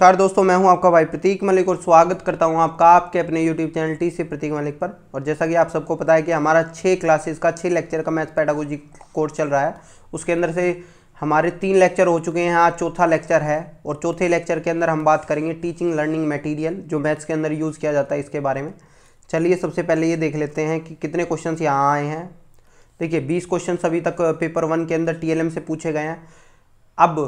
नमस्कार दोस्तों, मैं हूं आपका भाई प्रतीक मलिक और स्वागत करता हूं आपका आपके अपने YouTube channel TC Prateek Malik पर। और जैसा कि आप सबको पता है कि हमारा 6 क्लासेस का 6 लेक्चर का मैथ पेडागोजी कोर्स चल रहा है। उसके अंदर से हमारे 3 लेक्चर हो चुके हैं, आज चौथा लेक्चर है। और चौथे लेक्चर के अंदर हम बात करेंगे टीचिंग लर्निंग मटीरियल जो मैथ्स के अंदर यूज़ किया जाता है, इसके बारे में। चलिए सबसे पहले ये देख लेते हैं कि कितने क्वेश्चन यहाँ आए हैं। देखिए 20 क्वेश्चन अभी तक पेपर 1 के अंदर TLM से पूछे गए हैं। अब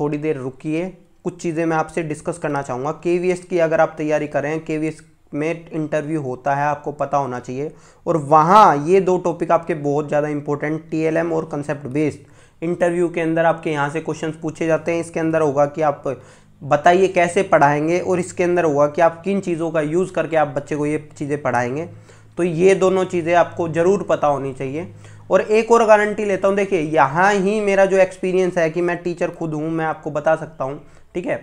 थोड़ी देर रुकिए, कुछ चीज़ें मैं आपसे डिस्कस करना चाहूँगा। KVS की अगर आप तैयारी करें, KVS में इंटरव्यू होता है, आपको पता होना चाहिए। और वहाँ ये 2 टॉपिक आपके बहुत ज़्यादा इंपॉर्टेंट, TLM और कंसेप्ट बेस्ड। इंटरव्यू के अंदर आपके यहाँ से क्वेश्चंस पूछे जाते हैं। इसके अंदर होगा कि आप बताइए कैसे पढ़ाएंगे, और इसके अंदर होगा कि आप किन चीज़ों का यूज़ करके आप बच्चे को ये चीज़ें पढ़ाएंगे। तो ये दोनों चीज़ें आपको ज़रूर पता होनी चाहिए। और एक और गारंटी लेता हूँ, देखिए यहाँ ही मेरा जो एक्सपीरियंस है कि मैं टीचर खुद हूँ, मैं आपको बता सकता हूँ, ठीक है।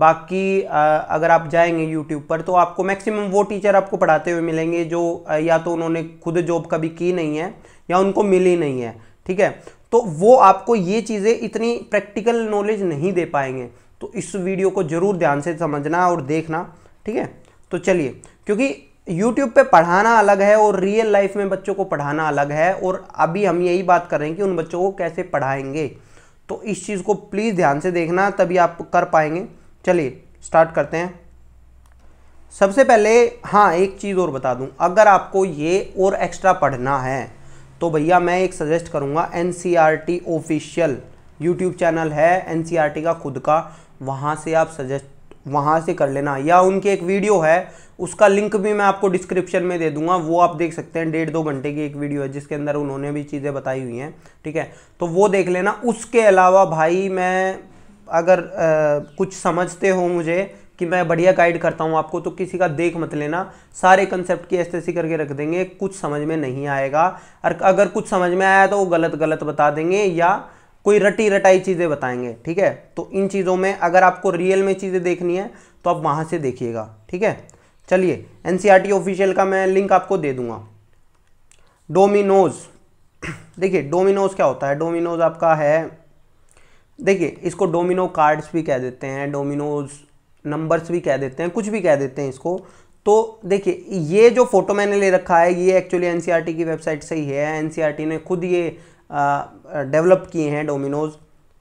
बाकी अगर आप जाएंगे YouTube पर तो आपको मैक्सिमम वो टीचर आपको पढ़ाते हुए मिलेंगे जो या तो उन्होंने खुद जॉब कभी की नहीं है या उनको मिली नहीं है, ठीक है। तो वो आपको ये चीज़ें इतनी प्रैक्टिकल नॉलेज नहीं दे पाएंगे। तो इस वीडियो को ज़रूर ध्यान से समझना और देखना, ठीक है। तो चलिए, क्योंकि YouTube पे पढ़ाना अलग है और रियल लाइफ में बच्चों को पढ़ाना अलग है। और अभी हम यही बात कर रहे हैं कि उन बच्चों को कैसे पढ़ाएंगे। तो इस चीज़ को प्लीज़ ध्यान से देखना, तभी आप कर पाएंगे। चलिए स्टार्ट करते हैं। सबसे पहले हाँ, एक चीज़ और बता दूं, अगर आपको ये और एक्स्ट्रा पढ़ना है तो भैया मैं एक सजेस्ट करूँगा, NCERT ऑफिशियल YouTube चैनल है, NCERT का खुद का, वहाँ से आप सजेस्ट वहाँ से कर लेना। या उनकी एक वीडियो है, उसका लिंक भी मैं आपको डिस्क्रिप्शन में दे दूंगा, वो आप देख सकते हैं। 1.5-2 घंटे की एक वीडियो है जिसके अंदर उन्होंने भी चीज़ें बताई हुई हैं, ठीक है। तो वो देख लेना। उसके अलावा भाई मैं अगर कुछ समझते हो मुझे कि मैं बढ़िया गाइड करता हूँ आपको, तो किसी का देख मत लेना। सारे कंसेप्ट की ऐसे करके रख देंगे, कुछ समझ में नहीं आएगा। और अगर कुछ समझ में आया तो वो गलत बता देंगे या कोई रटी रटाई चीज़ें बताएंगे, ठीक है। तो इन चीज़ों में अगर आपको रियल में चीज़ें देखनी है तो आप वहाँ से देखिएगा, ठीक है। चलिए NCERT ऑफिशियल का मैं लिंक आपको दे दूँगा। डोमिनोज़, देखिए डोमिनोज़ क्या होता है। डोमिनोज़ आपका है, देखिए इसको डोमिनो कार्ड्स भी कह देते हैं, डोमिनोज़ नंबर्स भी कह देते हैं, कुछ भी कह देते हैं इसको। तो देखिए ये जो फ़ोटो मैंने ले रखा है ये एक्चुअली NCERT की वेबसाइट से ही है। NCERT ने खुद ये डेवलप किए हैं डोमिनोज़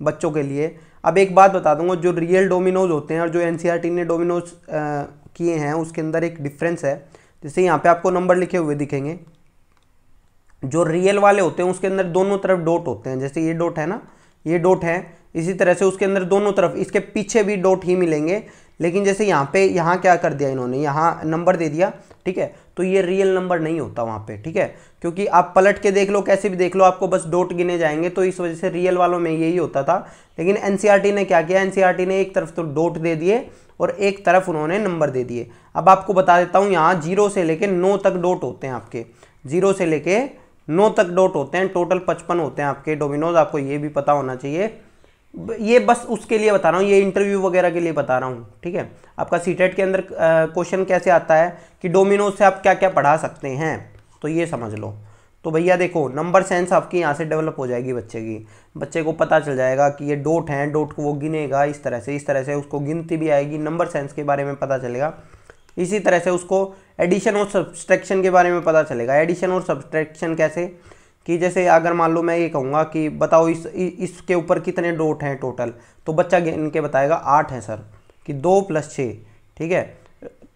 बच्चों के लिए। अब एक बात बता दूंगा, जो रियल डोमिनोज़ होते हैं और जो NCERT ने डोमिनोज़ किए हैं उसके अंदर एक डिफरेंस है। जैसे यहाँ पे आपको नंबर लिखे हुए दिखेंगे, जो रियल वाले होते हैं उसके अंदर दोनों तरफ डॉट होते हैं। जैसे ये डॉट है ना, ये डॉट है, इसी तरह से उसके अंदर दोनों तरफ इसके पीछे भी डॉट ही मिलेंगे। लेकिन जैसे यहाँ पे यहाँ क्या कर दिया इन्होंने, यहाँ नंबर दे दिया, ठीक है। तो ये रियल नंबर नहीं होता वहाँ पे, ठीक है, क्योंकि आप पलट के देख लो, कैसे भी देख लो, आपको बस डॉट गिने जाएंगे। तो इस वजह से रियल वालों में यही होता था। लेकिन NCERT ने क्या किया, NCERT ने एक तरफ तो डॉट दे दिए और एक तरफ उन्होंने नंबर दे दिए। अब आपको बता देता हूँ, यहाँ 0 से लेकर 9 तक डॉट होते हैं आपके, 0 से लेकर 9 तक डॉट होते हैं। टोटल 55 होते हैं आपके डोमिनोज, आपको ये भी पता होना चाहिए। ये बस उसके लिए बता रहा हूँ, ये इंटरव्यू वगैरह के लिए बता रहा हूँ, ठीक है। आपका CTET के अंदर क्वेश्चन कैसे आता है कि डोमिनोज से आप क्या क्या पढ़ा सकते हैं, तो ये समझ लो। तो भैया देखो नंबर सेंस आपकी यहाँ से डेवलप हो जाएगी बच्चे की, बच्चे को पता चल जाएगा कि ये डॉट हैं, डॉट को वो गिनेगा इस तरह से उसको गिनती भी आएगी, नंबर सेंस के बारे में पता चलेगा। इसी तरह से उसको एडिशन और सब्सट्रैक्शन के बारे में पता चलेगा। एडिशन और सब्सट्रैक्शन कैसे कि जैसे अगर मान लो मैं ये कहूँगा कि बताओ इसके ऊपर कितने डॉट हैं टोटल, तो बच्चा गिन के बताएगा 8 है सर, कि 2 + 6, ठीक है,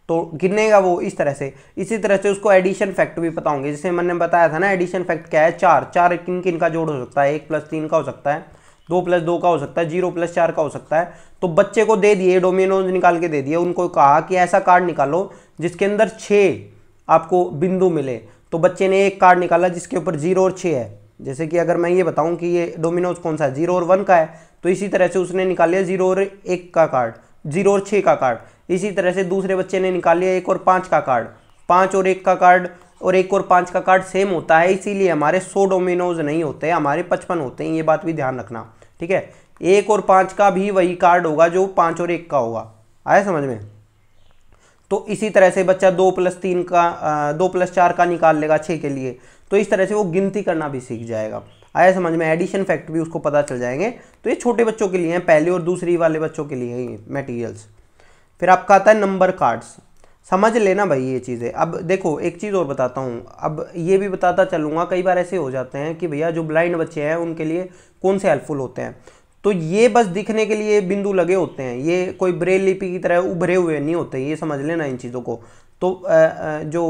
तो गिनेगा वो इस तरह से। इसी तरह से उसको एडिशन फैक्ट भी पता होंगे, जैसे मैंने बताया था ना एडिशन फैक्ट क्या है, 4 किन का जोड़ हो सकता है, 1 + 3 का हो सकता है, 2 + 2 का हो सकता है, 0 + 4 का हो सकता है। तो बच्चे को दे दिए, डोमिनोज निकाल के दे दिए, उनको कहा कि ऐसा कार्ड निकालो जिसके अंदर 6 आपको बिंदु मिले। तो बच्चे ने एक कार्ड निकाला जिसके ऊपर 0 और 6 है। जैसे कि अगर मैं ये बताऊं कि ये डोमिनोज कौन सा है, 0 और 1 का है, तो इसी तरह से उसने निकाल लिया 0 और 1 का कार्ड, 0 और 6 का कार्ड। इसी तरह से दूसरे बच्चे ने निकाल लिया 1 और 5 का कार्ड, 5 और 1 का कार्ड, और 1 और 5 का कार्ड सेम होता है। इसीलिए हमारे 100 डोमिनोज नहीं होते, हमारे 55 होते हैं, ये बात भी ध्यान रखना, ठीक है। 1 और 5 का भी वही कार्ड होगा जो 5 और 1 का होगा, आया समझ में। तो इसी तरह से बच्चा 2 + 3 का, 2 + 4 का निकाल लेगा 6 के लिए। तो इस तरह से वो गिनती करना भी सीख जाएगा, आया समझ में। एडिशन फैक्ट भी उसको पता चल जाएंगे। तो ये छोटे बच्चों के लिए हैं, पहले और दूसरी वाले बच्चों के लिए हैं ये मटेरियल्स। फिर आपका आता है नंबर कार्ड्स। समझ लेना भाई ये चीज़ें। अब देखो एक चीज़ और बताता हूँ, अब ये भी बताता चलूँगा, कई बार ऐसे हो जाते हैं कि भैया जो ब्लाइंड बच्चे हैं उनके लिए कौन से हेल्पफुल होते हैं, तो ये बस दिखने के लिए बिंदु लगे होते हैं, ये कोई ब्रेल लिपि की तरह उभरे हुए नहीं होते, ये समझ लेना इन चीज़ों को। तो जो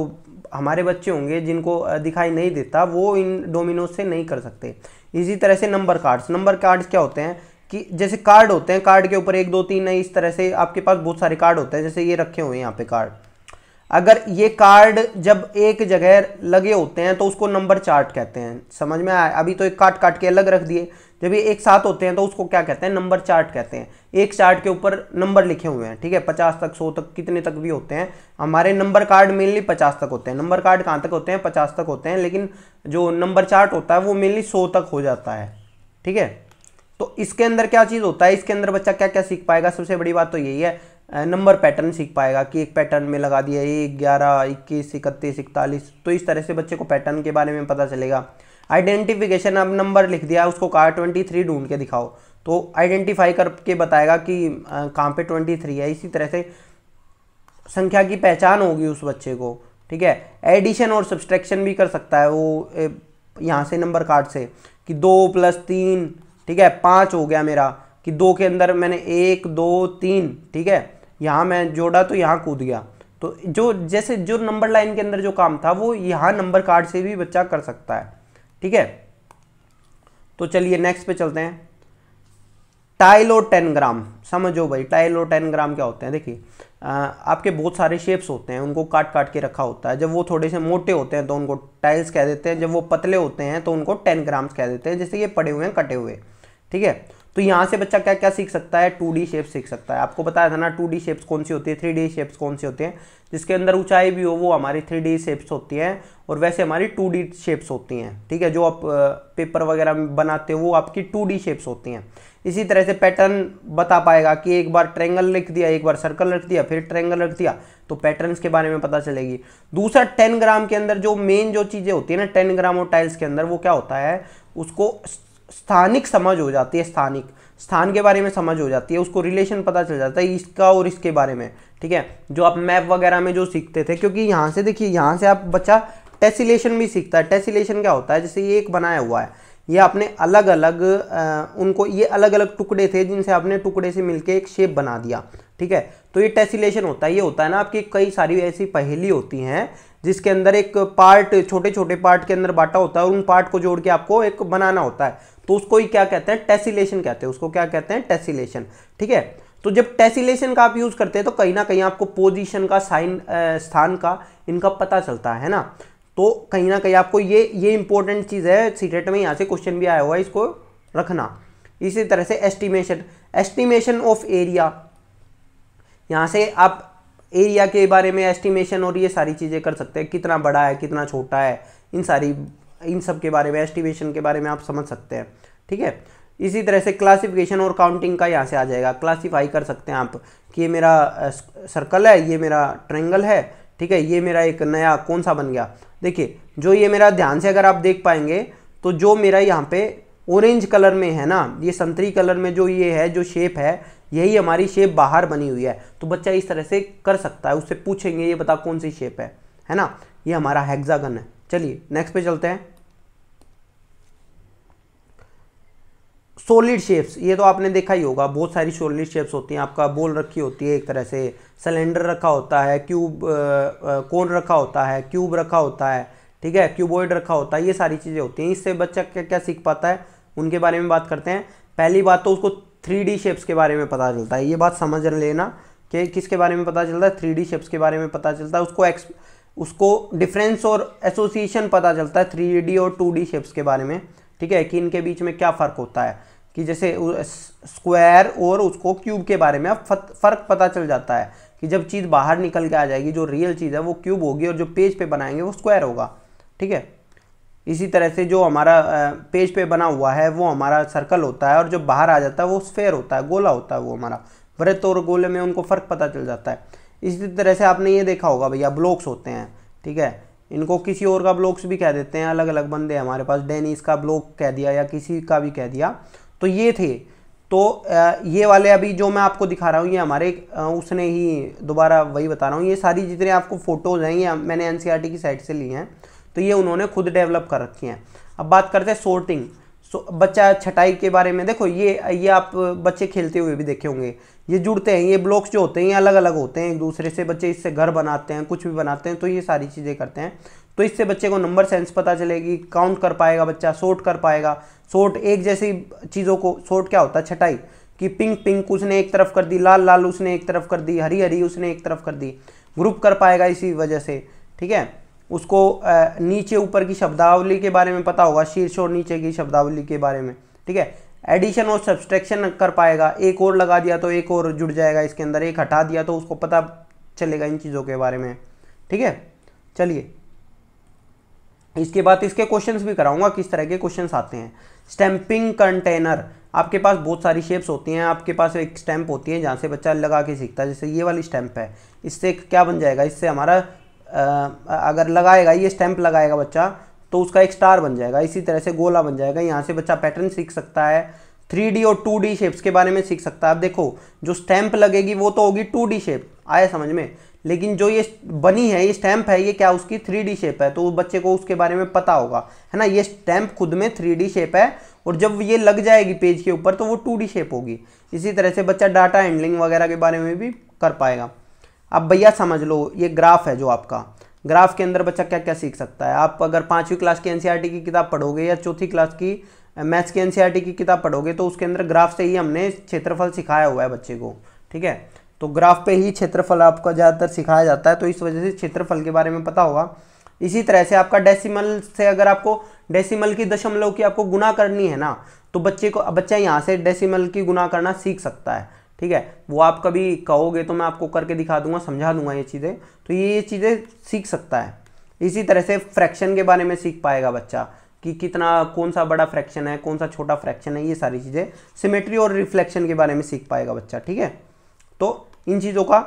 हमारे बच्चे होंगे जिनको दिखाई नहीं देता वो इन डोमिनोज से नहीं कर सकते। इसी तरह से नंबर कार्ड्स, नंबर कार्ड्स क्या होते हैं कि जैसे कार्ड होते हैं, कार्ड के ऊपर 1 2 3 इस तरह से आपके पास बहुत सारे कार्ड होते हैं, जैसे ये रखे हुए हैं यहाँ पे कार्ड। अगर ये कार्ड जब एक जगह लगे होते हैं तो उसको नंबर चार्ट कहते हैं, समझ में आया? अभी तो एक काट काट के अलग रख दिए, जब ये एक साथ होते हैं तो उसको क्या कहते हैं, नंबर चार्ट कहते हैं। एक चार्ट के ऊपर नंबर लिखे हुए हैं, ठीक है, 50 तक 100 तक कितने तक भी होते हैं। हमारे नंबर कार्ड मेनली 50 तक होते हैं, नंबर कार्ड कहाँ तक होते हैं, 50 तक होते हैं, लेकिन जो नंबर चार्ट होता है वो मेनली 100 तक हो जाता है, ठीक है। तो इसके अंदर क्या चीज़ होता है, इसके अंदर बच्चा क्या क्या सीख पाएगा, सबसे बड़ी बात तो यही है, नंबर पैटर्न सीख पाएगा कि एक पैटर्न में लगा दिया 1 11 21 31 41, तो इस तरह से बच्चे को पैटर्न के बारे में पता चलेगा। आइडेंटिफिकेशन, अब नंबर लिख दिया, उसको कहा 23 ढूंढ के दिखाओ, तो आइडेंटिफाई करके बताएगा कि कहाँ पे 23 है। इसी तरह से संख्या की पहचान होगी उस बच्चे को, ठीक है। एडिशन और सब्सट्रैक्शन भी कर सकता है वो यहाँ से नंबर कार्ड से, कि 2 + 3, ठीक है, 5 हो गया मेरा, कि 2 के अंदर मैंने 1 2 3, ठीक है, यहाँ मैं जोड़ा तो यहाँ कूद गया। तो जो जैसे जो नंबर लाइन के अंदर जो काम था वो यहाँ नंबर कार्ड से भी बच्चा कर सकता है, ठीक है। तो चलिए नेक्स्ट पे चलते हैं, टाइल और टेनग्राम। समझो भाई टाइल और टेनग्राम क्या होते हैं। देखिए आपके बहुत सारे शेप्स होते हैं, उनको काट काट के रखा होता है। जब वो थोड़े से मोटे होते हैं तो उनको टाइल्स कह देते हैं, जब वो पतले होते हैं तो उनको टेनग्राम्स कह देते हैं। जैसे ये पड़े हुए हैं कटे हुए, ठीक है। तो यहाँ से बच्चा क्या क्या सीख सकता है, 2D शेप्स सीख सकता है। आपको बताया था ना 2D शेप्स कौन सी होती है, 3D शेप्स कौन सी होती हैं, जिसके अंदर ऊंचाई भी हो वो हमारी 3D शेप्स होती हैं, और वैसे हमारी 2D शेप्स होती हैं, ठीक है। जो आप पेपर वगैरह में बनाते हो वो आपकी 2D शेप्स होती हैं। इसी तरह से पैटर्न बता पाएगा कि एक बार ट्रायंगल लिख दिया, एक बार सर्कल रख दिया, फिर ट्रायंगल रख दिया, तो पैटर्न्स के बारे में पता चलेगी। दूसरा टेनग्राम के अंदर जो मेन जो चीज़ें होती है ना टेनग्राम और टाइल्स के अंदर, वो क्या होता है, उसको स्थानिक समझ हो जाती है, स्थानिक स्थान के बारे में समझ हो जाती है, उसको रिलेशन पता चल जाता है इसका और इसके बारे में, ठीक है। जो आप मैप वगैरह में जो सीखते थे, क्योंकि यहाँ से देखिए यहाँ से आप बच्चा टेसिलेशन भी सीखता है। टेसिलेशन क्या होता है, जैसे ये एक बनाया हुआ है, ये आपने अलग अलग उनको ये अलग अलग टुकड़े थे जिनसे आपने टुकड़े से मिलके एक शेप बना दिया, ठीक है। तो ये टेसिलेशन होता है। ये होता है ना आपकी कई सारी ऐसी पहेली होती हैं जिसके अंदर एक पार्ट छोटे छोटे पार्ट के अंदर बांटा होता है और उन पार्ट को जोड़ के आपको एक बनाना होता है, तो उसको ही क्या कहते हैं, टेसिलेशन कहते हैं। उसको क्या कहते हैं, टेसिलेशन, ठीक है। तो जब टेसिलेशन का आप यूज़ करते हैं तो कहीं ना कहीं आपको पोजीशन का, साइन स्थान का, इनका पता चलता है ना। तो कहीं ना कहीं आपको ये इंपॉर्टेंट चीज़ है, सीटेट में यहाँ से क्वेश्चन भी आया हुआ है, इसको रखना। इसी तरह से एस्टिमेशन, एस्टिमेशन ऑफ एरिया, यहाँ से आप एरिया के बारे में एस्टिमेशन और ये सारी चीज़ें कर सकते हैं, कितना बड़ा है कितना छोटा है, इन सब के बारे में एस्टिमेशन के बारे में आप समझ सकते हैं, ठीक है। इसी तरह से क्लासिफिकेशन और काउंटिंग का यहाँ से आ जाएगा, क्लासीफाई कर सकते हैं आप कि ये मेरा सर्कल है, ये मेरा ट्रायंगल है, ठीक है, ये मेरा एक नया कौन सा बन गया। देखिए जो ये मेरा ध्यान से अगर आप देख पाएंगे तो जो मेरा यहाँ पे ऑरेंज कलर में है ना, ये संतरी कलर में जो ये है जो शेप है, यही हमारी शेप बाहर बनी हुई है। तो बच्चा इस तरह से कर सकता है, उससे पूछेंगे ये बता कौन सी शेप है ना, ये हमारा हेक्सागन है। चलिए नेक्स्ट पे चलते हैं, सॉलिड शेप्स। ये तो आपने देखा ही होगा, बहुत सारी सॉलिड शेप्स होती हैं। आपका बॉल रखी होती है एक तरह से, सिलेंडर रखा होता है, क्यूब कोन रखा होता है, क्यूब रखा होता है, ठीक है, क्यूबॉइड रखा होता है, ये सारी चीज़ें होती हैं। इससे बच्चा क्या क्या सीख पाता है उनके बारे में बात करते हैं। पहली बात तो उसको 3D शेप्स के बारे में पता चलता है, ये बात समझ लेना कि किसके बारे में पता चलता है, 3D शेप्स के बारे में पता चलता है। उसको डिफरेंस और एसोसिएशन पता चलता है 3D और 2D शेप्स के बारे में, ठीक है, कि इनके बीच में क्या फ़र्क होता है, कि जैसे स्क्वायर और उसको क्यूब के बारे में अब फ़र्क पता चल जाता है कि जब चीज़ बाहर निकल के आ जाएगी, जो रियल चीज़ है वो क्यूब होगी और जो पेज पे बनाएंगे वो स्क्वायर होगा, ठीक है। इसी तरह से जो हमारा पेज पे बना हुआ है वो हमारा सर्कल होता है, और जो बाहर आ जाता है वो स्फेयर होता है, गोला होता है वो हमारा। वृत्त और गोले में उनको फ़र्क पता चल जाता है। इसी तरह से आपने ये देखा होगा भैया ब्लॉक्स होते हैं, ठीक है, इनको किसी और का ब्लॉक्स भी कह देते हैं, अलग अलग बंदे हमारे पास, डेनिस का ब्लॉक कह दिया या किसी का भी कह दिया। तो ये थे। तो तो ये वाले अभी जो मैं आपको दिखा रहा हूँ ये हमारे उसने ही दोबारा वही बता रहा हूँ, ये सारी जितने आपको फ़ोटोज़ हैं ये मैंने एनसीईआरटी की साइट से ली हैं, तो ये उन्होंने खुद डेवलप कर रखी हैं। अब बात करते हैं सोर्टिंग। बच्चा छटाई के बारे में देखो, ये आप बच्चे खेलते हुए भी देखे होंगे, ये जुड़ते हैं, ये ब्लॉक्स जो होते हैं ये अलग अलग होते हैं एक दूसरे से, बच्चे इससे घर बनाते हैं, कुछ भी बनाते हैं, तो ये सारी चीज़ें करते हैं। तो इससे बच्चे को नंबर सेंस पता चलेगी, काउंट कर पाएगा बच्चा, सोर्ट कर पाएगा। सोर्ट एक जैसी चीज़ों को, सोर्ट क्या होता है, छटाई, कि पिंक पिंक उसने एक तरफ कर दी, लाल लाल उसने एक तरफ कर दी, हरी हरी उसने एक तरफ कर दी, ग्रुप कर पाएगा इसी वजह से, ठीक है। उसको नीचे ऊपर की शब्दावली के बारे में पता होगा, शीर्ष और नीचे की शब्दावली के बारे में, ठीक है। एडिशन और सब्सट्रैक्शन कर पाएगा, एक और लगा दिया तो एक और जुड़ जाएगा इसके अंदर, एक हटा दिया तो उसको पता चलेगा इन चीज़ों के बारे में, ठीक है। चलिए इसके बाद इसके क्वेश्चंस भी कराऊंगा, किस तरह के क्वेश्चंस आते हैं। स्टैंपिंग कंटेनर, आपके पास बहुत सारी शेप्स होती हैं, आपके पास एक स्टैंप होती है जहाँ से बच्चा लगा के सीखता है, जैसे ये वाली स्टैंप है, इससे क्या बन जाएगा, इससे हमारा अगर लगाएगा ये स्टैंप लगाएगा बच्चा तो उसका एक स्टार बन जाएगा, इसी तरह से गोला बन जाएगा, यहाँ से बच्चा पैटर्न सीख सकता है, 3D और 2D शेप्स के बारे में सीख सकता है। आप देखो जो स्टैंप लगेगी वो तो होगी 2D शेप, आया समझ में, लेकिन जो ये बनी है ये स्टैम्प है ये क्या, उसकी 3D शेप है, तो बच्चे को उसके बारे में पता होगा, है ना। ये स्टैम्प खुद में 3D शेप है और जब ये लग जाएगी पेज के ऊपर तो वो 2D शेप होगी। इसी तरह से बच्चा डाटा हैंडलिंग वगैरह के बारे में भी कर पाएगा। अब भैया समझ लो ये ग्राफ है, जो आपका ग्राफ के अंदर बच्चा क्या क्या सीख सकता है। आप अगर 5वीं क्लास की एनसीईआरटी की किताब पढ़ोगे या 4th क्लास की मैथ्स की एनसीईआरटी की किताब पढ़ोगे तो उसके अंदर ग्राफ से ही हमने क्षेत्रफल सिखाया हुआ है बच्चे को, ठीक है। तो ग्राफ पे ही क्षेत्रफल आपका ज़्यादातर सिखाया जाता है, तो इस वजह से क्षेत्रफल के बारे में पता होगा। इसी तरह से आपका डेसिमल से, अगर आपको डेसिमल की दशमलव की आपको गुना करनी है ना, तो बच्चा यहाँ से डेसिमल की गुना करना सीख सकता है, ठीक है। वो आप कभी कहोगे तो मैं आपको करके दिखा दूंगा, समझा दूंगा ये चीज़ें, तो ये चीज़ें सीख सकता है। इसी तरह से फ्रैक्शन के बारे में सीख पाएगा बच्चा कि कितना, कौन सा बड़ा फ्रैक्शन है, कौन सा छोटा फ्रैक्शन है, ये सारी चीज़ें। सिमेट्री और रिफ्लेक्शन के बारे में सीख पाएगा बच्चा, ठीक है। तो इन चीज़ों का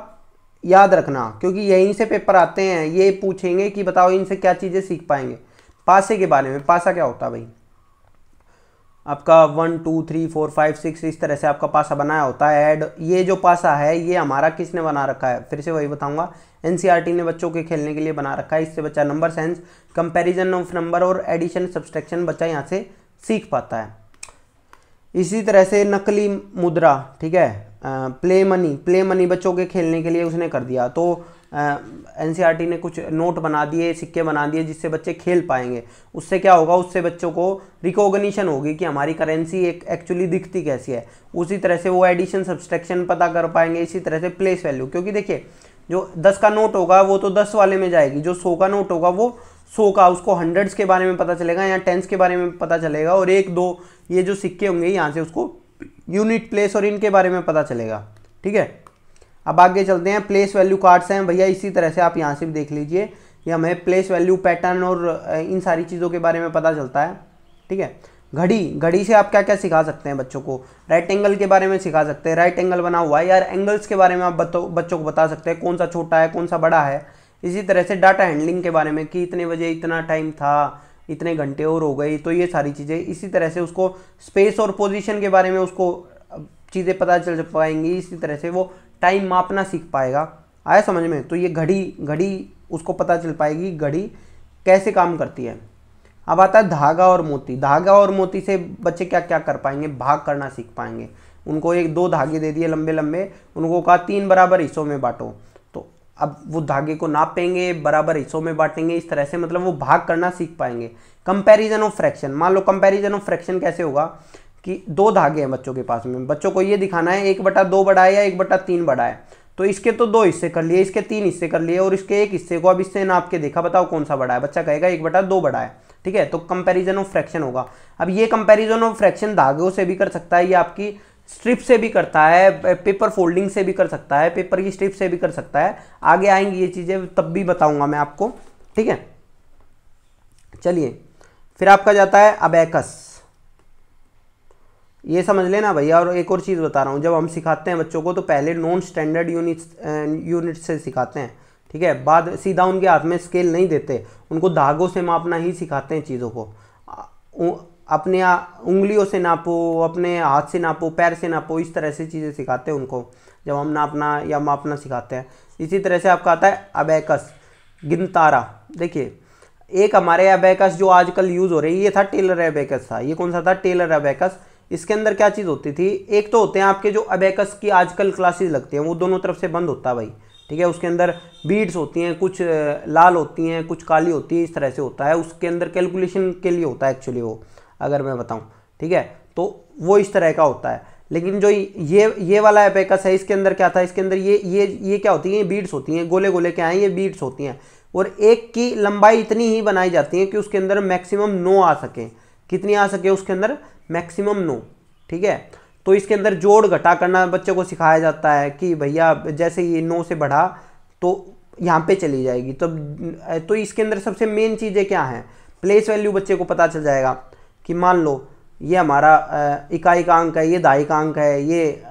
याद रखना, क्योंकि यहीं से पेपर आते हैं, ये पूछेंगे कि बताओ इनसे क्या चीज़ें सीख पाएंगे। पासे के बारे में, पासा क्या होता है भाई, आपका 1 2 3 4 5 6 इस तरह से आपका पासा बनाया होता है। ऐड, ये जो पासा है ये हमारा किसने बना रखा है, फिर से वही बताऊंगा, एनसीईआरटी ने बच्चों के खेलने के लिए बना रखा है। इससे बच्चा number sense, comparison of number और एडिशन सब्सट्रैक्शन बच्चा यहाँ से सीख पाता है। इसी तरह से नकली मुद्रा, ठीक है, प्ले मनी, प्ले मनी बच्चों के खेलने के लिए उसने कर दिया, तो एनसीईआरटी ने कुछ नोट बना दिए, सिक्के बना दिए जिससे बच्चे खेल पाएंगे। उससे क्या होगा, उससे बच्चों को रिकॉग्निशन होगी कि हमारी करेंसी एक एक्चुअली दिखती कैसी है। उसी तरह से वो एडिशन सब्सट्रैक्शन पता कर पाएंगे। इसी तरह से प्लेस वैल्यू, क्योंकि देखिए जो 10 का नोट होगा वो तो 10 वाले में जाएगी, जो 100 का नोट होगा वो 100 का, उसको हंड्रेड्स के बारे में पता चलेगा या टेंस के बारे में पता चलेगा, और 1 2 ये जो सिक्के होंगे यहाँ से उसको यूनिट प्लेस और इनके बारे में पता चलेगा, ठीक है। अब आगे चलते हैं, प्लेस वैल्यू कार्ड्स हैं भैया। इसी तरह से आप यहाँ से भी देख लीजिए, ये हमें प्लेस वैल्यू पैटर्न और इन सारी चीज़ों के बारे में पता चलता है, ठीक है। घड़ी, घड़ी से आप क्या क्या सिखा सकते हैं बच्चों को, राइट एंगल के बारे में सिखा सकते हैं, राइट एंगल बना हुआ है यार, एंगल्स के बारे में आप बच्चों को बता सकते हैं, कौन सा छोटा है कौन सा बड़ा है। इसी तरह से डाटा हैंडलिंग के बारे में कि इतने बजे इतना टाइम था, इतने घंटे और हो गई, तो ये सारी चीज़ें। इसी तरह से उसको स्पेस और पोजीशन के बारे में उसको चीज़ें पता चल पाएंगी। इसी तरह से वो टाइम मापना सीख पाएगा, आया समझ में। तो ये घड़ी उसको पता चल पाएगी घड़ी कैसे काम करती है। अब आता है धागा और मोती। धागा और मोती से बच्चे क्या क्या कर पाएंगे, भाग करना सीख पाएंगे। उनको 1 2 धागे दे दिए लंबे लंबे, उनको कहा 3 बराबर हिस्सों में बांटो, तो अब वो धागे को नापेंगे, बराबर हिस्सों में बांटेंगे। इस तरह से मतलब वो भाग करना सीख पाएंगे। कंपैरिजन ऑफ फ्रैक्शन, मान लो कंपैरिजन ऑफ फ्रैक्शन कैसे होगा कि 2 धागे हैं बच्चों के पास में, बच्चों को ये दिखाना है 1/2 बड़ा है या 1/3 बड़ा है, तो इसके तो 2 हिस्से कर लिए, इसके 3 हिस्से कर लिए और इसके 1 हिस्से को अब इससे नाप के देखा, बताओ कौन सा बड़ा है, बच्चा कहेगा 1/2 बड़ा है, ठीक है। तो कंपैरिजन ऑफ फ्रैक्शन होगा। अब ये कंपैरिजन ऑफ फ्रैक्शन धागों से भी कर सकता है, ये आपकी स्ट्रिप से भी करता है, पेपर फोल्डिंग से भी कर सकता है, पेपर की स्ट्रिप से भी कर सकता है। आगे आएंगी ये चीज़ें, तब भी बताऊँगा मैं आपको, ठीक है। चलिए फिर आपका जाता है अबेकस, ये समझ लेना भैया। और एक और चीज़ बता रहा हूँ, जब हम सिखाते हैं बच्चों को तो पहले नॉन स्टैंडर्ड यूनिट से सिखाते हैं, ठीक है। बाद सीधा उनके हाथ में स्केल नहीं देते, उनको धागों से मापना ही सिखाते हैं चीज़ों को। अपने उंगलियों से नापो, अपने हाथ से नापो, पैर से नापो, इस तरह से चीज़ें सिखाते हैं उनको जब हम नापना या मापना सिखाते हैं। इसी तरह से आपका आता है अबेकस, गिनतारा। देखिए एक हमारे अबेकस जो आजकल यूज़ हो रही है, ये था टेलर अबेकस था। ये कौन सा था? Taylor abacus. इसके अंदर क्या चीज़ होती थी, एक तो होते हैं आपके जो अबेकस की आजकल क्लासेस लगती हैं वो दोनों तरफ से बंद होता है भाई, ठीक है। उसके अंदर बीड्स होती हैं, कुछ लाल होती हैं, कुछ काली होती है, इस तरह से होता है। उसके अंदर कैलकुलेशन के लिए होता है एक्चुअली वो, अगर मैं बताऊं, ठीक है। तो वो इस तरह का होता है। लेकिन जो ये वाला अबेकस है, इसके अंदर क्या था, इसके अंदर ये क्या होती है, ये बीड्स होती हैं, गोले गोले क्या हैं, ये बीड्स होती हैं। और एक की लंबाई इतनी ही बनाई जाती है कि उसके अंदर मैक्सिमम 9 आ सके। कितनी आ सके उसके अंदर? मैक्सिमम 9, ठीक है। तो इसके अंदर जोड़ घटा करना बच्चों को सिखाया जाता है कि भैया जैसे ये 9 से बढ़ा तो यहाँ पे चली जाएगी। तो इसके अंदर सबसे मेन चीज़ें क्या हैं, प्लेस वैल्यू बच्चे को पता चल जाएगा कि मान लो ये हमारा इकाई का अंक है, ये दहाई का अंक है, ये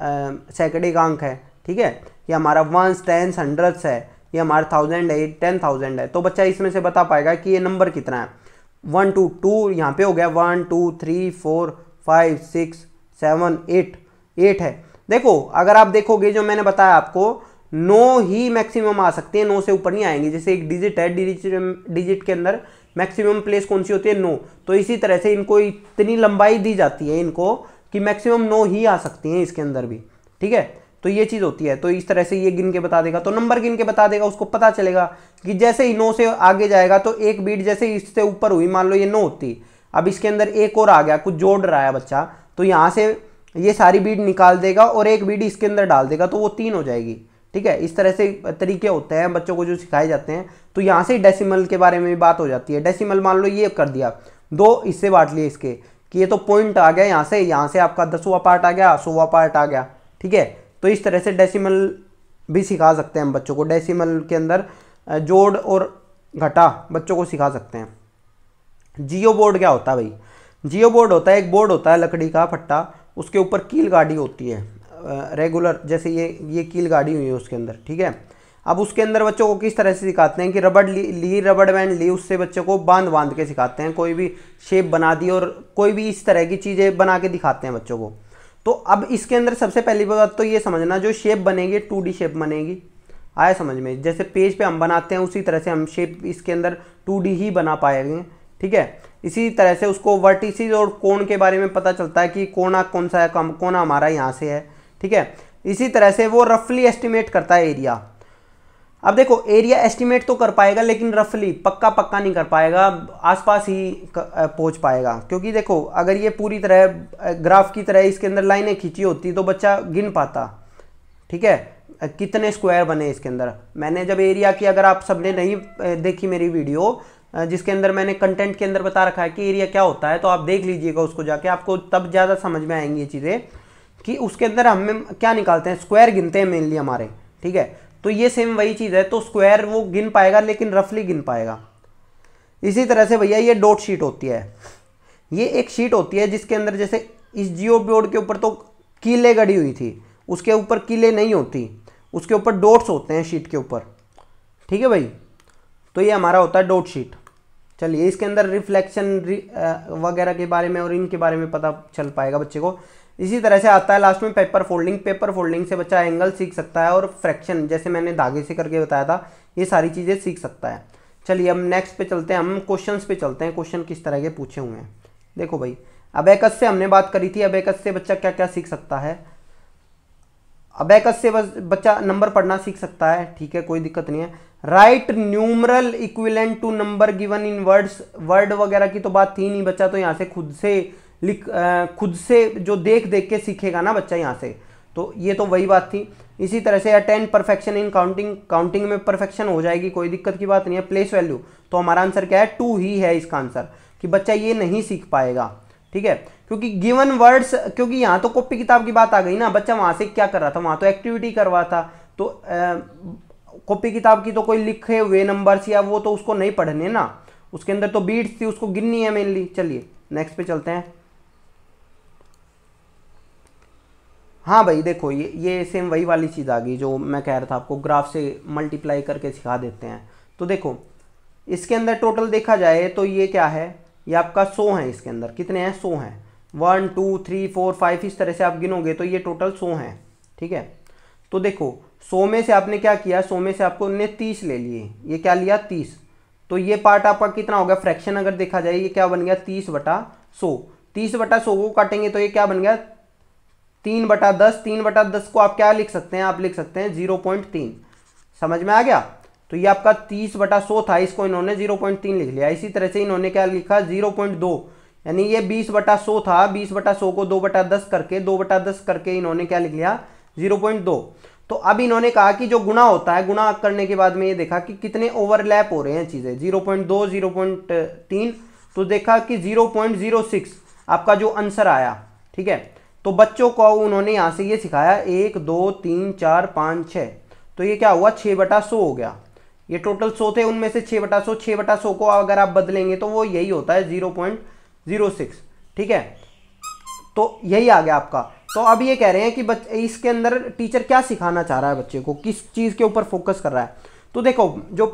सैकड़े का अंक है, ठीक है। ये हमारा वंस, टेंस, हंड्रेड्स है, ये हमारा थाउजेंड है, 10,000 है। तो बच्चा इसमें से बता पाएगा कि ये नंबर कितना है। 1, 2, 2 यहाँ पे हो गया, 1, 2, 3, 4, 5, 6, 7, 8 है। देखो अगर आप देखोगे जो मैंने बताया आपको, 9 ही मैक्सिमम आ सकते हैं, 9 से ऊपर नहीं आएंगे। जैसे एक डिजिट है, डिजिट के अंदर मैक्सिमम प्लेस कौन सी होती है? 9। तो इसी तरह से इनको इतनी लंबाई दी जाती है इनको कि मैक्सिमम 9 ही आ सकती हैं इसके अंदर भी, ठीक है। तो ये चीज़ होती है। तो इस तरह से ये गिन के बता देगा, तो नंबर गिन के बता देगा। उसको पता चलेगा कि जैसे ही 9 से आगे जाएगा तो एक बीट जैसे इससे ऊपर हुई, मान लो ये 9 होती, अब इसके अंदर एक और आ गया, कुछ जोड़ रहा है बच्चा, तो यहाँ से ये सारी बीट निकाल देगा और एक बीट इसके अंदर डाल देगा तो वो 3 हो जाएगी, ठीक है। इस तरह से तरीके होते हैं बच्चों को जो सिखाए जाते हैं। तो यहाँ से डेसिमल के बारे में भी बात हो जाती है। डेसिमल मान लो ये कर दिया, 2 इससे बांट लिए इसके, कि ये तो पॉइंट आ गया, यहाँ से आपका 10वां पार्ट आ गया, 100वां पार्ट आ गया, ठीक है। तो इस तरह से डेसिमल भी सिखा सकते हैं हम बच्चों को। डेसिमल के अंदर जोड़ और घटा बच्चों को सिखा सकते हैं। जियो बोर्ड क्या होता है भाई? जियो बोर्ड होता है, एक बोर्ड होता है लकड़ी का फट्टा, उसके ऊपर कील गाड़ी होती है रेगुलर, जैसे ये कील गाड़ी हुई है उसके अंदर, ठीक है। अब उसके अंदर बच्चों को किस तरह से सिखाते हैं कि रबड़ बैंड ली, उससे बच्चों को बांध के सिखाते हैं, कोई भी शेप बना दी और कोई भी इस तरह की चीज़ें बना के दिखाते हैं बच्चों को। तो अब इसके अंदर सबसे पहली बात तो ये समझना, जो शेप बनेगी 2D शेप बनेगी, आया समझ में? जैसे पेज पे हम बनाते हैं उसी तरह से हम शेप इसके अंदर 2D ही बना पाएंगे, ठीक है। इसी तरह से उसको वर्टिसेस और कोण के बारे में पता चलता है कि कोना कौन सा है, कोना हमारा यहाँ से है, ठीक है। इसी तरह से वो रफली एस्टिमेट करता है एरिया। अब देखो एरिया एस्टिमेट तो कर पाएगा लेकिन रफली, पक्का नहीं कर पाएगा, आसपास ही पहुंच पाएगा। क्योंकि देखो अगर ये पूरी तरह ग्राफ की तरह इसके अंदर लाइनें खींची होती तो बच्चा गिन पाता, ठीक है, कितने स्क्वायर बने इसके अंदर। मैंने जब एरिया की, अगर आप सबने नहीं देखी मेरी वीडियो जिसके अंदर मैंने कंटेंट के अंदर बता रखा है कि एरिया क्या होता है, तो आप देख लीजिएगा उसको जाके, आपको तब ज़्यादा समझ में आएंगी ये चीज़ें कि उसके अंदर हम क्या निकालते हैं, स्क्वायर गिनते हैं मेनली हमारे, ठीक है। तो ये सेम वही चीज़ है, तो स्क्वायर वो गिन पाएगा लेकिन रफली गिन पाएगा। इसी तरह से भैया ये डॉट शीट होती है, ये एक शीट होती है जिसके अंदर जैसे इस जियो बोर्ड के ऊपर तो कीले गड़ी हुई थी, उसके ऊपर कीले नहीं होती, उसके ऊपर डॉट्स होते हैं शीट के ऊपर, ठीक है भाई। तो ये हमारा होता है डॉट शीट। चलिए इसके अंदर रिफ्लेक्शन वगैरह के बारे में और इनके बारे में पता चल पाएगा बच्चे को। इसी तरह से आता है लास्ट में पेपर फोल्डिंग। पेपर फोल्डिंग से बच्चा एंगल सीख सकता है और फ्रैक्शन, जैसे मैंने धागे से करके बताया था, ये सारी चीज़ें सीख सकता है। चलिए हम नेक्स्ट पे चलते हैं, हम क्वेश्चंस पे चलते हैं, क्वेश्चन किस तरह के पूछे हुए हैं। देखो भाई अबेकस से हमने बात करी थी, अबेकस से बच्चा क्या क्या सीख सकता है। अबेकस से बच्चा नंबर पढ़ना सीख सकता है, ठीक है, कोई दिक्कत नहीं है। Right numeral equivalent to number given in words, word वगैरह की तो बात थी नहीं, बच्चा तो यहाँ से खुद से खुद से जो देख के सीखेगा ना बच्चा यहाँ से, तो ये तो वही बात थी। इसी तरह से attend perfection in counting, counting में परफेक्शन हो जाएगी, कोई दिक्कत की बात नहीं है। प्लेस वैल्यू तो हमारा आंसर क्या है, 2 ही है इसका आंसर, कि बच्चा ये नहीं सीख पाएगा, ठीक है। क्योंकि गिवन वर्ड्स, क्योंकि यहाँ तो कॉपी किताब की बात आ गई ना, बच्चा वहाँ से क्या कर रहा था, वहाँ तो एक्टिविटी कर रहा था, तो कॉपी किताब की तो कोई लिखे हुए नंबर्स या वो तो उसको नहीं पढ़ने ना, उसके अंदर तो बीट्स थी, उसको गिननी है मेनली। चलिए नेक्स्ट पे चलते हैं। हाँ भाई देखो ये सेम वही वाली चीज़ आ गई जो मैं कह रहा था आपको, ग्राफ से मल्टीप्लाई करके सिखा देते हैं। तो देखो इसके अंदर टोटल देखा जाए तो ये क्या है, ये आपका 100 है, इसके अंदर कितने हैं 100 हैं, 1 2 3 4 5 इस तरह से आप गिनोगे तो ये टोटल 100 हैं। ठीक है, तो देखो 100 में से आपने क्या किया, 100 में से आपको ने 30 ले लिए, ये क्या लिया 30, तो ये पार्ट आपका कितना होगा फ्रैक्शन अगर देखा जाए ये क्या बन गया 30/100, 30/100 को काटेंगे तो ये क्या बन गया 3/10, 3/10 को आप क्या लिख सकते हैं, आप लिख सकते हैं 0.3। समझ में आ गया, तो ये आपका 30/100 था, इसको इन्होंने 0.3 लिख लिया। इसी तरह से इन्होंने क्या लिखा 0.2, यानी ये 20/100 था, 20/100 को 2/10 करके 2/10 करके इन्होंने क्या लिख लिया 0.2। तो अब इन्होंने कहा कि जो गुणा होता है, गुणा करने के बाद में ये देखा कि कितने ओवरलैप हो रहे हैं चीज़ें, 0.2 0.3, तो देखा कि 0.06 आपका जो आंसर आया। ठीक है, तो बच्चों को उन्होंने यहाँ से ये सिखाया 1 2 3 4 5 6, तो ये क्या हुआ 6/100 हो गया। ये टोटल 100 थे, उनमें से 6/100, 6/100 को अगर आप बदलेंगे तो वो यही होता है 0.06। ठीक है, तो यही आ गया आपका। तो अब ये कह रहे हैं कि इसके अंदर टीचर क्या सिखाना चाह रहा है, बच्चे को किस चीज़ के ऊपर फोकस कर रहा है। तो देखो जो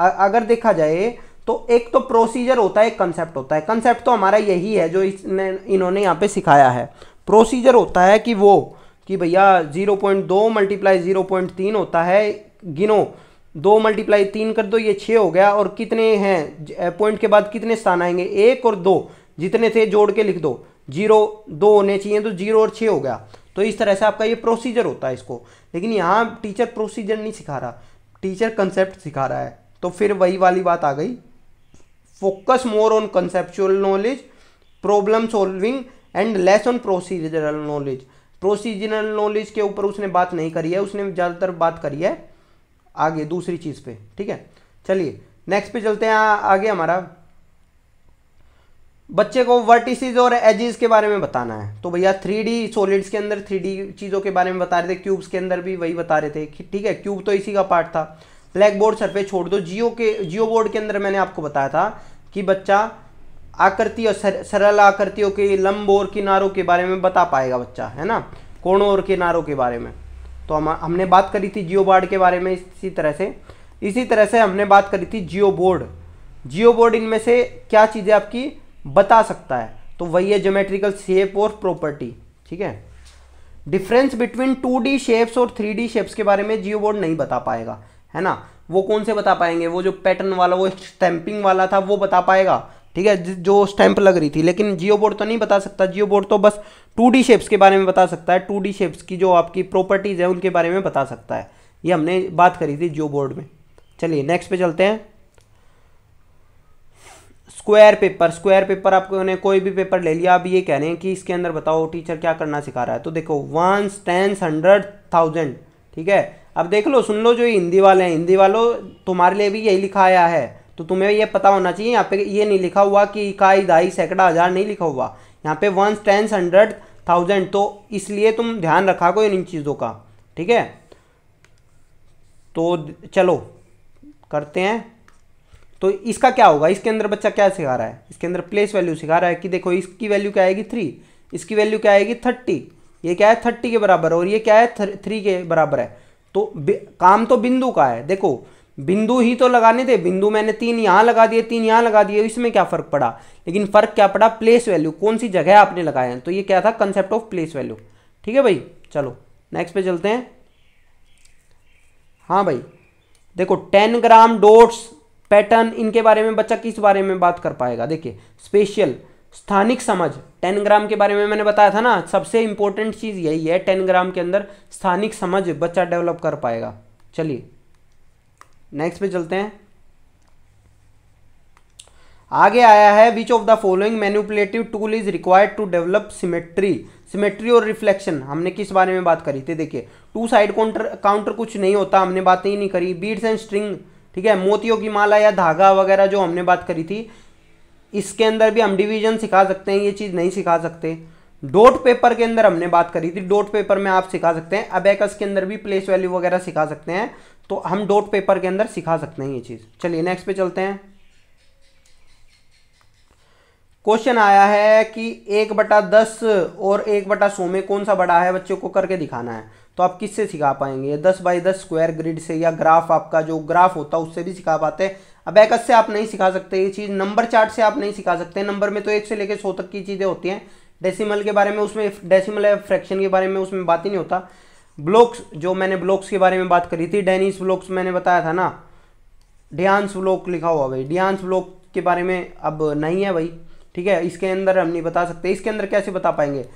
अगर देखा जाए तो एक तो प्रोसीजर होता है, एक कंसेप्ट होता है। कंसेप्ट तो हमारा यही है जो इन्होंने यहाँ पे सिखाया है। प्रोसीजर होता है कि वो कि भैया 0.2 × 0.3 होता है, गिनो 2 × 3 कर दो, ये 6 हो गया, और कितने हैं पॉइंट के बाद कितने स्थान आएंगे 1 और 2, जितने थे जोड़ के लिख दो, 0 2 होने चाहिए तो 0 और 6 हो गया। तो इस तरह से आपका ये प्रोसीजर होता है इसको। लेकिन यहाँ टीचर प्रोसीजर नहीं सिखा रहा, टीचर कंसेप्ट सिखा रहा है। तो फिर वही वाली बात आ गई, focus more on conceptual knowledge, problem solving and less on procedural knowledge. Procedural knowledge के ऊपर उसने बात नहीं करी है, उसने ज़्यादातर बात करी है आगे दूसरी चीज़ पे। ठीक है, चलिए नेक्स्ट पे चलते हैं। आगे हमारा बच्चे को वर्टिसेस और एजेस के बारे में बताना है। तो भैया 3D सॉलिड्स के अंदर 3D चीज़ों के बारे में बता रहे थे, क्यूब्स के अंदर भी वही बता रहे थे। ठीक है, क्यूब तो इसी का पार्ट था। ब्लैक बोर्ड सरफेस छोड़ दो। जियो बोर्ड के अंदर मैंने आपको बताया था कि बच्चा आकृति और सरल आकृतियों के लंब और किनारों के बारे में बता पाएगा बच्चा, है ना, कोणों और किनारों के बारे में। तो हमने बात करी थी जियो बोर्ड के बारे में। इसी तरह से हमने बात करी थी जियो बोर्ड इनमें से क्या चीज़ें आपकी बता सकता है, तो वही है ज्योमेट्रिकल शेप और प्रॉपर्टी। ठीक है, डिफरेंस बिटवीन 2D शेप्स और 3D शेप्स के बारे में जियो बोर्ड नहीं बता पाएगा, है ना। वो कौन से बता पाएंगे, वो जो पैटर्न वाला, वो स्टैंपिंग वाला था, वो बता पाएगा। ठीक है, जो स्टैंप लग रही थी। लेकिन जियो बोर्ड तो नहीं बता सकता, जियो बोर्ड तो बस 2D शेप्स के बारे में बता सकता है, 2D शेप्स की जो आपकी प्रॉपर्टीज़ है उनके बारे में बता सकता है। ये हमने बात करी थी जियो बोर्ड में। चलिए नेक्स्ट पे चलते हैं। स्क्वायर पेपर आपने कोई भी पेपर ले लिया, अब ये कह रहे हैं कि इसके अंदर बताओ टीचर क्या करना सिखा रहा है। तो देखो 1 10 100 1000। ठीक है, अब देख लो, सुन लो, जो हिंदी वाले हैं, हिंदी वालों तुम्हारे लिए भी यही लिखा आया है, तो तुम्हें ये पता होना चाहिए। यहाँ पे ये नहीं लिखा हुआ कि इकाई, दाई, सैकड़ा, हज़ार नहीं लिखा हुआ, यहाँ पे 1 10 100 1000। तो इसलिए तुम ध्यान रखा करो इन चीज़ों का। ठीक है, तो चलो करते हैं। तो इसका क्या होगा, इसके अंदर बच्चा क्या सिखा रहा है, इसके अंदर प्लेस वैल्यू सिखा रहा है कि देखो इसकी वैल्यू क्या आएगी 3, इसकी वैल्यू क्या आएगी 30, ये क्या है 30 के बराबर, और ये क्या है 3 के बराबर है। तो काम तो बिंदु का है, देखो बिंदु ही तो लगाने थे, बिंदु मैंने 3 यहाँ लगा दिए, 3 यहाँ लगा दिए, इसमें क्या फ़र्क पड़ा। लेकिन फ़र्क क्या पड़ा, प्लेस वैल्यू कौन सी जगह आपने लगाए हैं। तो ये क्या था, कंसेप्ट ऑफ प्लेस वैल्यू। ठीक है भाई, चलो नेक्स्ट पे चलते हैं। हाँ भाई, देखो 10 ग्राम, डॉट्स, पैटर्न, इनके बारे में बच्चा किस बारे में बात कर पाएगा। देखिए स्पेशियल, स्थानिक समझ, 10 ग्राम के बारे में मैंने बताया था ना, सबसे इम्पोर्टेंट चीज़ यही है, 10 ग्राम के अंदर स्थानिक समझ बच्चा डेवलप कर पाएगा। चलिए नेक्स्ट पे चलते हैं। आगे आया है which of the following manipulative tool is required to develop symmetry और रिफ्लेक्शन। हमने किस बारे में बात करी थी, देखिए टू साइड काउंटर कुछ नहीं होता, हमने बात ही नहीं करी। बीड्स एंड स्ट्रिंग, ठीक है, मोतियों की माला या धागा वगैरह जो हमने बात करी थी, इसके अंदर भी हम डिवीजन सिखा सकते हैं, ये चीज़ नहीं सिखा सकते। डॉट पेपर के अंदर हमने बात करी थी, डॉट पेपर में आप सिखा सकते हैं। अबेकस के अंदर भी प्लेस वैल्यू वगैरह सिखा सकते हैं, तो हम डॉट पेपर के अंदर सिखा सकते हैं ये चीज़। चलिए नेक्स्ट पे चलते हैं। क्वेश्चन आया है कि 1/10 और 1/100 में कौन सा बड़ा है, बच्चों को करके दिखाना है। तो आप किससे सिखा पाएंगे, 10 बाई 10 स्क्वायर ग्रिड से, या ग्राफ, आपका जो ग्राफ होता है उससे भी सिखा पाते हैं। अबेकस से आप नहीं सिखा सकते ये चीज़, नंबर चार्ट से आप नहीं सिखा सकते। नंबर में तो 1 से लेकर 100 तक की चीज़ें होती हैं, डेसिमल के बारे में उसमें, डेसिमल या फ्रैक्शन के बारे में उसमें बात ही नहीं होता। ब्लॉक्स, जो मैंने ब्लॉक्स के बारे में बात करी थी, डेनिस ब्लॉक्स मैंने बताया था ना, डियांस ब्लॉक लिखा हुआ भाई, डियांस ब्लॉक के बारे में अब नहीं है भाई, ठीक है, इसके अंदर हम नहीं बता सकते। इसके अंदर कैसे बता पाएंगे,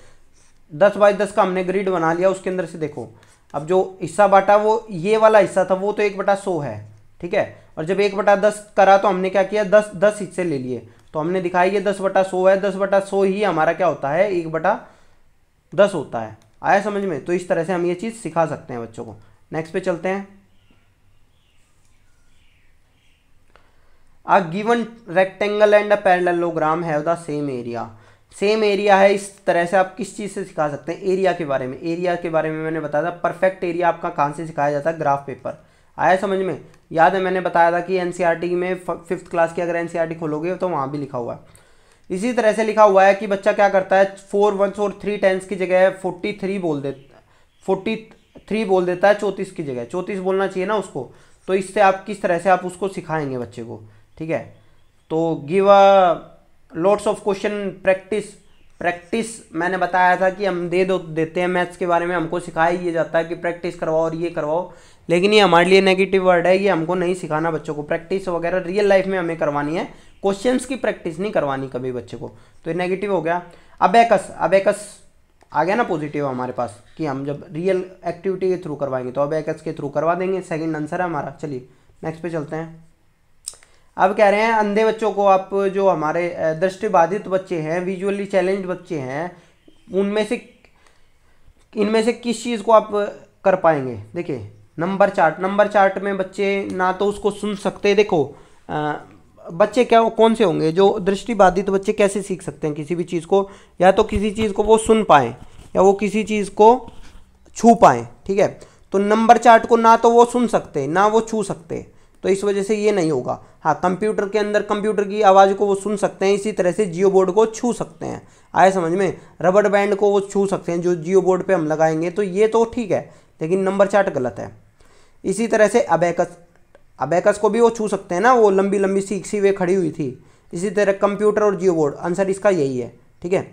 10 बाई 10 का हमने ग्रिड बना लिया, उसके अंदर से देखो अब जो हिस्सा बांटा वो ये वाला हिस्सा था, वो तो 1/100 है, ठीक है, और जब 1/10 करा तो हमने क्या किया, 10 हिस्से ले लिए, तो हमने दिखाया ये 10/100 है, 10/100 ही हमारा क्या होता है, 1/10 होता है। आया समझ में? तो इस तरह से हम ये चीज़ सिखा सकते हैं बच्चों को। नेक्स्ट पे चलते हैं। A given rectangle and a parallelogram have the same area, same area है, इस तरह से आप किस चीज़ से सिखा सकते हैं, एरिया के बारे में। एरिया के बारे में मैंने बताया था, परफेक्ट एरिया आपका कहाँ से सिखाया जाता है, ग्राफ पेपर। आया समझ में? याद है मैंने बताया था कि एनसीईआरटी में 5th क्लास की अगर एनसीईआरटी खोलोगे तो वहाँ भी लिखा हुआ है, इसी तरह से लिखा हुआ है कि बच्चा क्या करता है, 4 1s और 3 टेंस की जगह 43 बोल देता, 43 बोल देता है 34 की जगह, 34 बोलना चाहिए ना उसको, तो इससे आप किस तरह से आप उसको सिखाएंगे बच्चे को, ठीक है। तो give a lots of question practice, practice मैंने बताया था कि हम देते हैं, मैथ्स के बारे में हमको सिखाया ये जाता है कि प्रैक्टिस करवाओ और ये करवाओ, लेकिन ये हमारे लिए नेगेटिव वर्ड है, ये हमको नहीं सिखाना बच्चों को। प्रैक्टिस वगैरह रियल लाइफ में हमें करवानी है, क्वेश्चंस की प्रैक्टिस नहीं करवानी कभी बच्चे को, तो ये नेगेटिव हो गया। अबेकस, अबेकस आ गया ना पॉजिटिव हमारे पास कि हम जब रियल एक्टिविटी के थ्रू करवाएंगे तो अबेकस के थ्रू करवा देंगे, सेकंड आंसर है हमारा। चलिए नेक्स्ट पे चलते हैं। अब कह रहे हैं अंधे बच्चों को आप, जो हमारे दृष्टिबाधित बच्चे हैं, विजुअली चैलेंज्ड बच्चे हैं, उनमें से, इनमें से किस चीज़ को आप कर पाएंगे। देखिए नंबर चार्ट, नंबर चार्ट में बच्चे ना तो उसको सुन सकते, देखो बच्चे क्या कौन से होंगे, जो दृष्टिबाधित बच्चे कैसे सीख सकते हैं किसी भी चीज़ को, या तो किसी चीज़ को वो सुन पाएँ या वो किसी चीज़ को छू पाएँ, ठीक है। तो नंबर चार्ट को ना तो वो सुन सकते ना वो छू सकते, तो इस वजह से ये नहीं होगा। हाँ, कंप्यूटर के अंदर कंप्यूटर की आवाज़ को वो सुन सकते हैं, इसी तरह से जियो बोर्ड को छू सकते हैं। आया समझ में? रबड़ बैंड को वो छू सकते हैं जो जियो बोर्ड पे हम लगाएंगे, तो ये तो ठीक है, लेकिन नंबर चार्ट गलत है। इसी तरह से अबेकस, अबेकस को भी वो छू सकते हैं ना, वो लंबी लंबी सीखी हुई खड़ी हुई थी। इसी तरह कंप्यूटर और जियो बोर्ड, आंसर इसका यही है, ठीक है।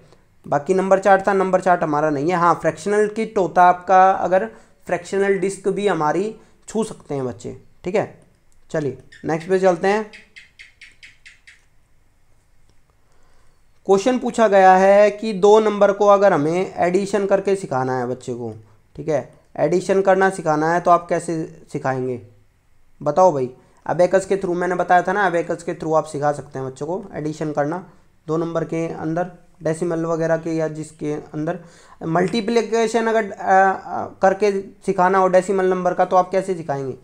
बाकी नंबर चार्ट था, नंबर चार्ट हमारा नहीं है। हाँ, फ्रैक्शनल किट होता आपका, अगर फ्रैक्शनल डिस्क भी हमारी छू सकते हैं बच्चे, ठीक है। चलिए नेक्स्ट पे चलते हैं। क्वेश्चन पूछा गया है कि 2 नंबर को अगर हमें एडिशन करके सिखाना है बच्चे को, ठीक है, एडिशन करना सिखाना है, तो आप कैसे सिखाएंगे बताओ भाई। अबेकस के थ्रू मैंने बताया था ना, अबेकस के थ्रू आप सिखा सकते हैं बच्चों को एडिशन करना 2 नंबर के अंदर, डेसिमल वगैरह के या जिसके अंदर। मल्टीप्लिकेशन अगर करके सिखाना हो डेसिमल नंबर का, तो आप कैसे सिखाएंगे,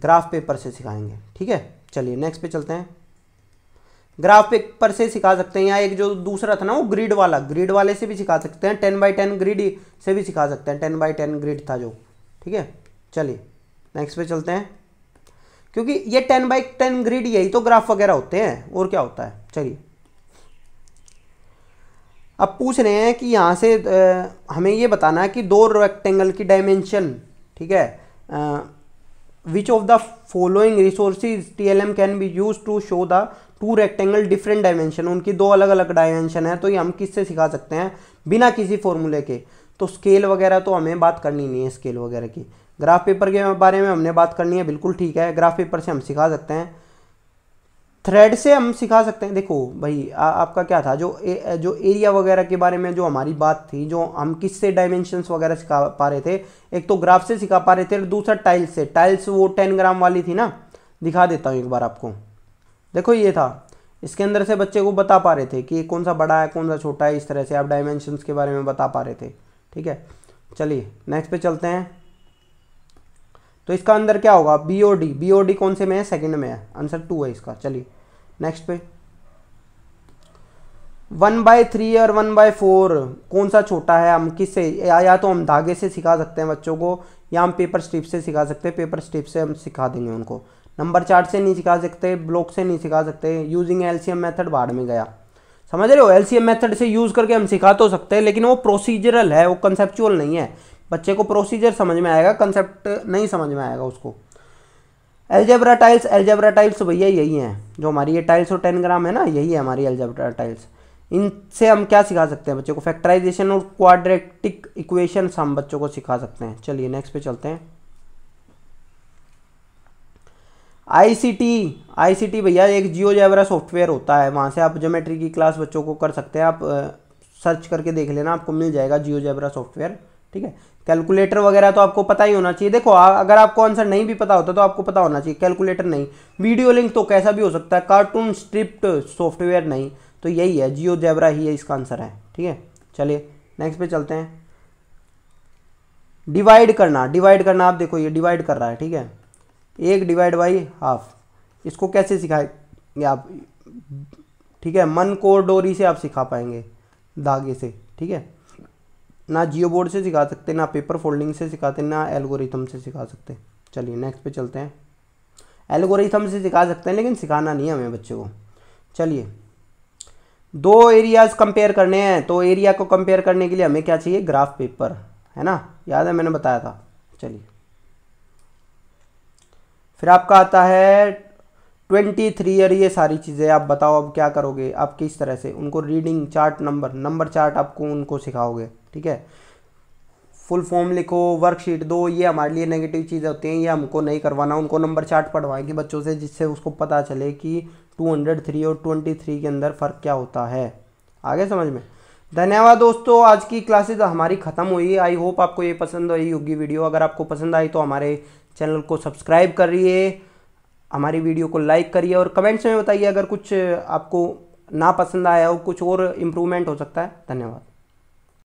ग्राफ पेपर से सिखाएंगे, ठीक है। चलिए नेक्स्ट पे चलते हैं। ग्राफ पेपर से सिखा सकते हैं, या एक जो दूसरा था ना वो ग्रिड वाला, ग्रिड वाले से भी सिखा सकते हैं, 10 बाई 10 ग्रिड से भी सिखा सकते हैं, 10 बाई 10 ग्रिड था जो, ठीक है। चलिए नेक्स्ट पे चलते हैं, क्योंकि ये 10 बाई 10 ग्रिड, यही तो ग्राफ वगैरह होते हैं, और क्या होता है। चलिए अब पूछ रहे हैं कि यहाँ से हमें ये बताना है कि 2 रेक्टेंगल की डायमेंशन, ठीक है, Which of the following resources TLM can be used to show the 2 rectangle different dimension? उनकी 2 अलग अलग डायमेंशन है, तो ये हम किससे सिखा सकते हैं बिना किसी फॉर्मूले के। तो स्केल वगैरह तो हमें बात करनी नहीं है, स्केल वगैरह की ग्राफ पेपर के बारे में हमने बात करनी है, बिल्कुल ठीक है, ग्राफ पेपर से हम सिखा सकते हैं। थ्रेड से हम सिखा सकते हैं, देखो भाई आपका क्या था, जो एरिया वगैरह के बारे में जो हमारी बात थी, जो हम किससे डायमेंशंस वगैरह सिखा पा रहे थे, एक तो ग्राफ से सिखा पा रहे थे और दूसरा टाइल्स से। टाइल्स वो 10 ग्राम वाली थी ना, दिखा देता हूँ एक बार आपको, देखो ये था, इसके अंदर से बच्चे को बता पा रहे थे कि कौन सा बड़ा है कौन सा छोटा है, इस तरह से आप डायमेंशंस के बारे में बता पा रहे थे, ठीक है। चलिए नेक्स्ट पे चलते हैं। तो इसका अंदर क्या होगा, बीओडी, बीओडी कौन से में है, सेकंड में है, आंसर 2 है इसका। चलिए नेक्स्ट पे, 1 बाय 3 और 1 बाय 4 कौन सा छोटा है, हम किससे, या तो हम धागे से सिखा सकते हैं बच्चों को, या हम पेपर स्ट्रिप से सिखा सकते हैं, पेपर स्ट्रिप से हम सिखा देंगे उनको। नंबर चार्ट से नहीं सिखा सकते, ब्लॉक से नहीं सिखा सकते, यूजिंग एलसीएम मेथड बाढ़ में गया, समझ रहे हो, एलसीएम मेथड से यूज़ करके हम सिखा तो सकते हैं, लेकिन वो प्रोसीजरल है, वो कंसेप्चुअल नहीं है, बच्चे को प्रोसीजर समझ में आएगा, कंसेप्ट नहीं समझ में आएगा उसको। अलजेब्रा टाइल्स भैया यही हैं जो हमारी ये टाइल्स और टेनग्राम है ना, यही है हमारी अलजेब्रा टाइल्स। इनसे हम क्या सिखा सकते हैं बच्चों को? फैक्टराइजेशन और क्वाड्रेटिक इक्वेशन हम बच्चों को सिखा सकते हैं। चलिए नेक्स्ट पे चलते हैं। आईसीटी भैया एक जियोजेब्रा सॉफ्टवेयर होता है, वहाँ से आप ज्योमेट्री की क्लास बच्चों को कर सकते हैं। आप सर्च करके देख लेना, आपको मिल जाएगा जियोजेब्रा सॉफ्टवेयर, ठीक है। कैलकुलेटर वगैरह तो आपको पता ही होना चाहिए। देखो अगर आपको आंसर नहीं भी पता होता तो आपको पता होना चाहिए। कैलकुलेटर नहीं, वीडियो लिंक तो कैसा भी हो सकता है, कार्टून स्ट्रिप्ट सॉफ्टवेयर नहीं, तो यही है जियोजेब्रा ही है, इसका आंसर है, ठीक है। चलिए नेक्स्ट पे चलते हैं। डिवाइड करना आप देखो ये डिवाइड कर रहा है, ठीक है, एक डिवाइड बाई हाफ। इसको कैसे सिखाएंगे आप? ठीक है, मन को डोरी से आप सिखा पाएंगे, धागे से, ठीक है ना। जियो बोर्ड से सिखा सकते, ना पेपर फोल्डिंग से सिखाते, ना एल्गोरिथम से सिखा सकते। चलिए नेक्स्ट पे चलते हैं। एल्गोरिथम से सिखा सकते हैं लेकिन सिखाना नहीं है हमें बच्चों को। चलिए दो एरियाज़ कंपेयर करने हैं, तो एरिया को कंपेयर करने के लिए हमें क्या चाहिए? ग्राफ पेपर, है ना, याद है मैंने बताया था। चलिए फिर आपका आता है 23 और ये सारी चीज़ें। आप बताओ अब क्या करोगे, आप किस तरह से उनको रीडिंग चार्ट, नंबर चार्ट आपको उनको सिखाओगे, ठीक है। फुल फॉर्म लिखो, वर्कशीट दो, ये हमारे लिए नेगेटिव चीज़ें होती हैं, ये हमको नहीं करवाना। उनको नंबर चार्ट पढ़वाएंगे बच्चों से, जिससे उसको पता चले कि 203 और 23 के अंदर फ़र्क क्या होता है। आगे समझ में। धन्यवाद दोस्तों, आज की क्लासेज हमारी ख़त्म हुई। आई होप आपको ये पसंद आई होगी वीडियो। अगर आपको पसंद आई तो हमारे चैनल को सब्सक्राइब करिए, हमारी वीडियो को लाइक करिए और कमेंट्स में बताइए अगर कुछ आपको ना पसंद आया हो, कुछ और इम्प्रूवमेंट हो सकता है। धन्यवाद।